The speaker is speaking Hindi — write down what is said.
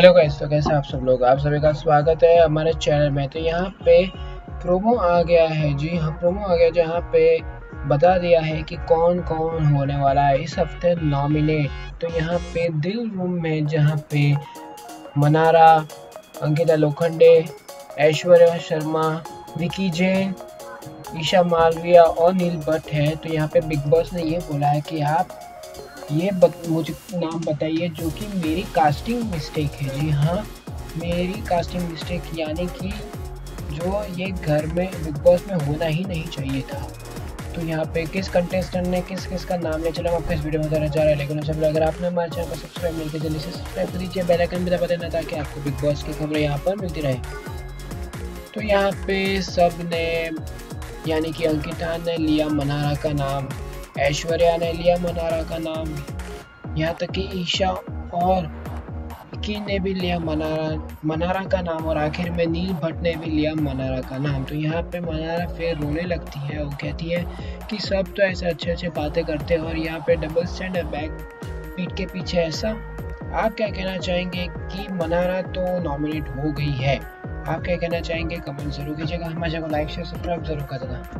हेलो गाइस, तो कैसे आप सब लोग, आप सभी का स्वागत है हमारे चैनल में। तो यहाँ पे प्रोमो आ गया है, जी हाँ प्रोमो आ गया, जहाँ पे बता दिया है कि कौन कौन होने वाला है इस हफ्ते नॉमिनेट। तो यहाँ पे दिल रूम में जहाँ पे मन्नारा, अंकिता लोखंडे, ऐश्वर्या शर्मा, विकी जैन, ईशा मालविया और नील भट्ट है। तो यहाँ पे बिग बॉस ने ये बोला है कि आप ये मुझे नाम बताइए जो कि मेरी कास्टिंग मिस्टेक है। जी हाँ, मेरी कास्टिंग मिस्टेक, यानी कि जो ये घर में बिग बॉस में होना ही नहीं चाहिए था। तो यहाँ पे किस कंटेस्टेंट ने किस किस का नाम ले चला, हम आपको इस वीडियो में बताना चाह रहे हैं। लेकिन उससे पहले अगर आपने हमारे चैनल को सब्सक्राइब नहीं किया, जल्दी से सब्सक्राइब कर दीजिए, बेल आइकन भी दबा देना ताकि आपको बिग बॉस की खबरें यहाँ पर मिलती रहे। तो यहाँ पे सब ने, यानी कि अंकिता ने लिया मन्नारा का नाम, ऐश्वर्या ने लिया मन्नारा का नाम, यहाँ तक कि ईशा और विकी ने भी लिया मन्नारा का नाम, और आखिर में नील भट्ट ने भी लिया मन्नारा का नाम। तो यहाँ पे मन्नारा फिर रोने लगती है और कहती है कि सब तो ऐसे अच्छे अच्छे बातें करते हैं और यहाँ पे डबल स्टैंडर्ड बैक पीठ के पीछे ऐसा। आप क्या कहना चाहेंगे कि मन्नारा तो नॉमिनेट हो गई है, आप क्या कहना चाहेंगे, कमेंट जरूर कीजिएगा। हमारे चैनल को लाइक शेयर सब्सक्राइब जरूर कर देना।